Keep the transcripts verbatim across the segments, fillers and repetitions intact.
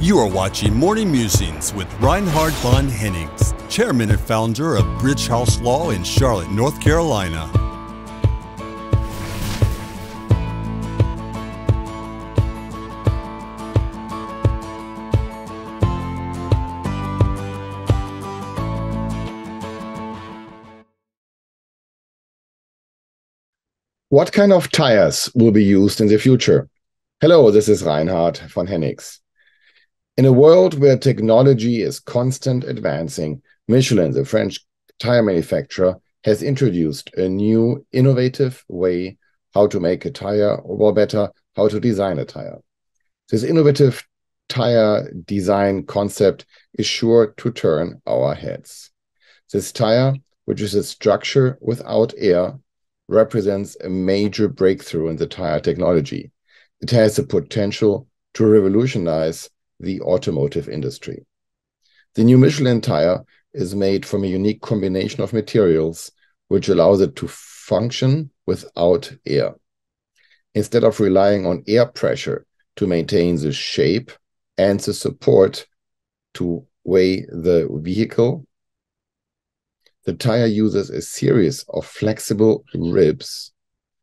You are watching Morning Musings with Reinhard von Hennig, Chairman and Founder of Bridgehouse Law in Charlotte, North Carolina. What kind of tires will be used in the future? Hello, this is Reinhard von Hennig. In a world where technology is constantly advancing, Michelin, the French tire manufacturer, has introduced a new innovative way how to make a tire, or better, how to design a tire. This innovative tire design concept is sure to turn our heads. This tire, which is a structure without air, represents a major breakthrough in the tire technology. It has the potential to revolutionize the automotive industry. The new Michelin tire is made from a unique combination of materials which allows it to function without air. Instead of relying on air pressure to maintain the shape and the support to weigh the vehicle, the tire uses a series of flexible ribs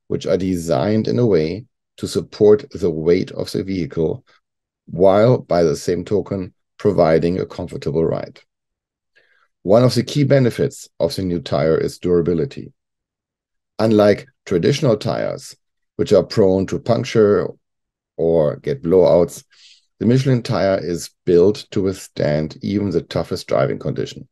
which are designed in a way to support the weight of the vehicle, while by the same token providing a comfortable ride. One of the key benefits of the new tire is durability. Unlike traditional tires, which are prone to puncture or get blowouts, the Michelin tire is built to withstand even the toughest driving condition.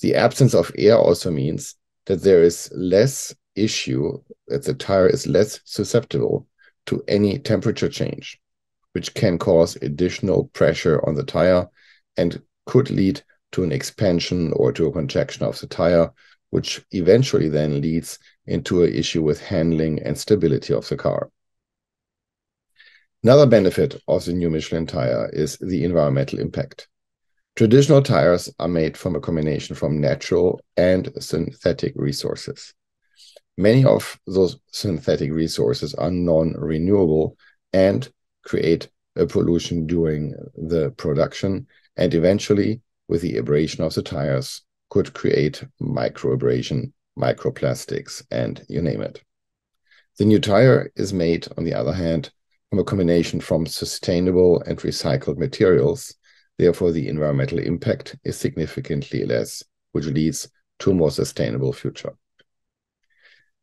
The absence of air also means that there is less issue, that the tire is less susceptible to any temperature change, which can cause additional pressure on the tire and could lead to an expansion or to a contraction of the tire, which eventually then leads into an issue with handling and stability of the car. Another benefit of the new Michelin tire is the environmental impact. Traditional tires are made from a combination from natural and synthetic resources. Many of those synthetic resources are non-renewable and create a pollution during the production, and eventually, with the abrasion of the tires, could create microabrasion, microplastics, and you name it. The new tire is made, on the other hand, from a combination from sustainable and recycled materials. Therefore, the environmental impact is significantly less, which leads to a more sustainable future.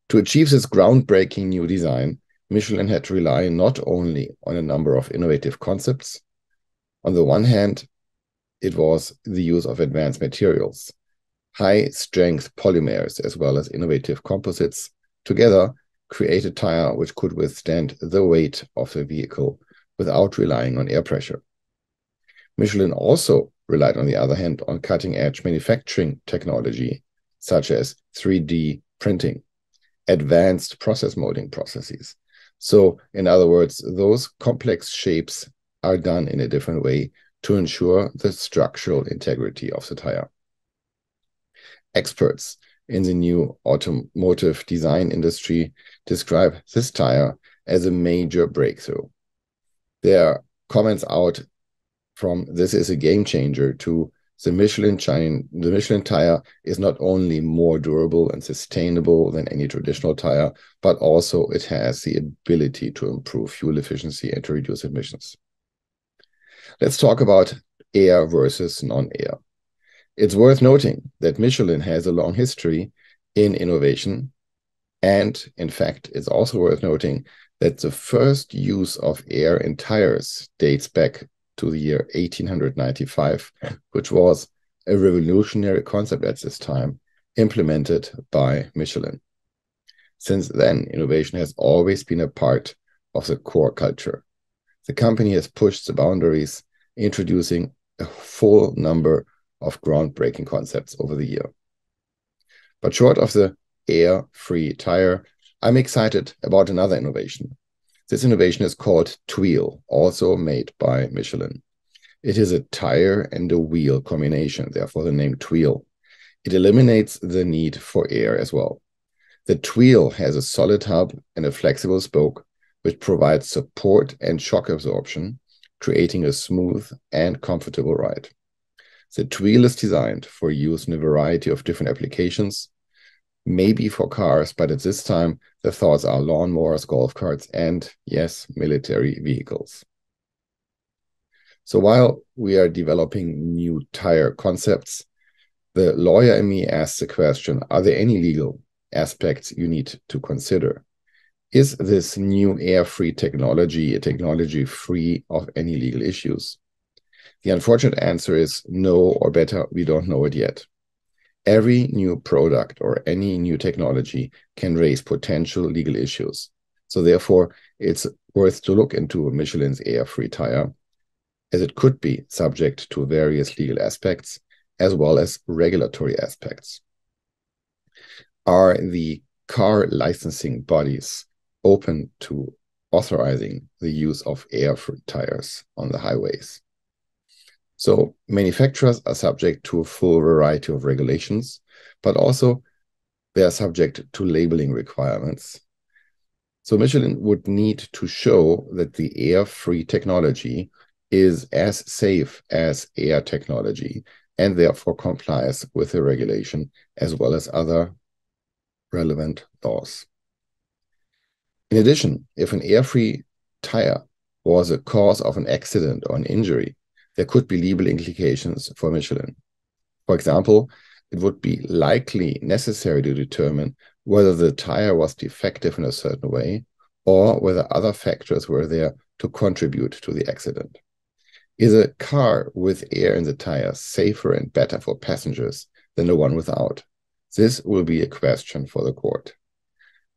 To achieve this groundbreaking new design, Michelin had to rely not only on a number of innovative concepts. On the one hand, it was the use of advanced materials, high-strength polymers, as well as innovative composites, together create a tire which could withstand the weight of the vehicle without relying on air pressure. Michelin also relied, on the other hand, on cutting-edge manufacturing technology, such as three D printing, advanced process molding processes. So, in other words, those complex shapes are done in a different way to ensure the structural integrity of the tire. Experts in the new automotive design industry describe this tire as a major breakthrough. There are comments out from "this is a game changer" to the Michelin, China, the Michelin tire is not only more durable and sustainable than any traditional tire, but also it has the ability to improve fuel efficiency and to reduce emissions. Let's talk about air versus non-air. It's worth noting that Michelin has a long history in innovation, and in fact, it's also worth noting that the first use of air in tires dates back to the year eighteen ninety-five, which was a revolutionary concept at this time, implemented by Michelin. Since then, innovation has always been a part of the core culture. The company has pushed the boundaries, introducing a full number of groundbreaking concepts over the year. But short of the air-free tire, I'm excited about another innovation. This innovation is called Tweel, also made by Michelin. It is a tire and a wheel combination, therefore the name Tweel. It eliminates the need for air as well. The Tweel has a solid hub and a flexible spoke, which provides support and shock absorption, creating a smooth and comfortable ride. The Tweel is designed for use in a variety of different applications, maybe for cars, but at this time, the thoughts are lawnmowers, golf carts, and yes, military vehicles. So while we are developing new tire concepts, the lawyer in me asks the question, are there any legal aspects you need to consider? Is this new air-free technology a technology free of any legal issues? The unfortunate answer is no, or better, we don't know it yet. Every new product or any new technology can raise potential legal issues. So therefore, it's worth to look into Michelin's air-free tire, as it could be subject to various legal aspects as well as regulatory aspects. Are the car licensing bodies open to authorizing the use of air-free tires on the highways? So manufacturers are subject to a full variety of regulations, but also they are subject to labeling requirements. So Michelin would need to show that the air-free technology is as safe as air technology and therefore complies with the regulation as well as other relevant laws. In addition, if an air-free tire was a cause of an accident or an injury, there could be legal implications for Michelin. For example, it would be likely necessary to determine whether the tire was defective in a certain way or whether other factors were there to contribute to the accident. Is a car with air in the tire safer and better for passengers than the one without? This will be a question for the court.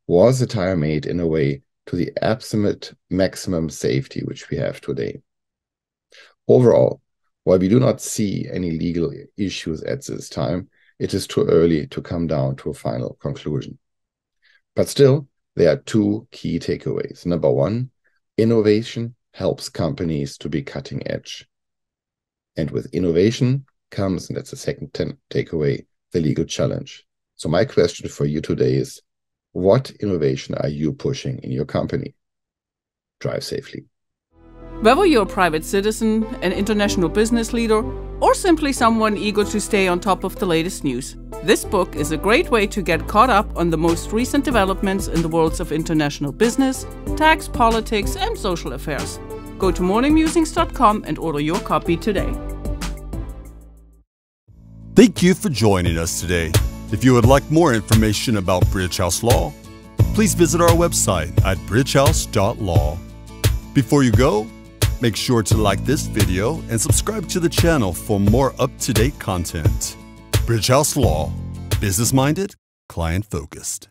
Was the tire made in a way to the absolute maximum safety which we have today? Overall, while we do not see any legal issues at this time, it is too early to come down to a final conclusion. But still, there are two key takeaways. Number one, innovation helps companies to be cutting edge. And with innovation comes, and that's the second takeaway, the legal challenge. So my question for you today is, what innovation are you pushing in your company? Drive safely. Whether you're a private citizen, an international business leader, or simply someone eager to stay on top of the latest news, this book is a great way to get caught up on the most recent developments in the worlds of international business, tax, politics, and social affairs. Go to morning musings dot com and order your copy today. Thank you for joining us today. If you would like more information about Bridgehouse Law, please visit our website at bridgehouse dot law. Before you go, make sure to like this video and subscribe to the channel for more up-to-date content. Bridgehouse Law, business-minded, client-focused.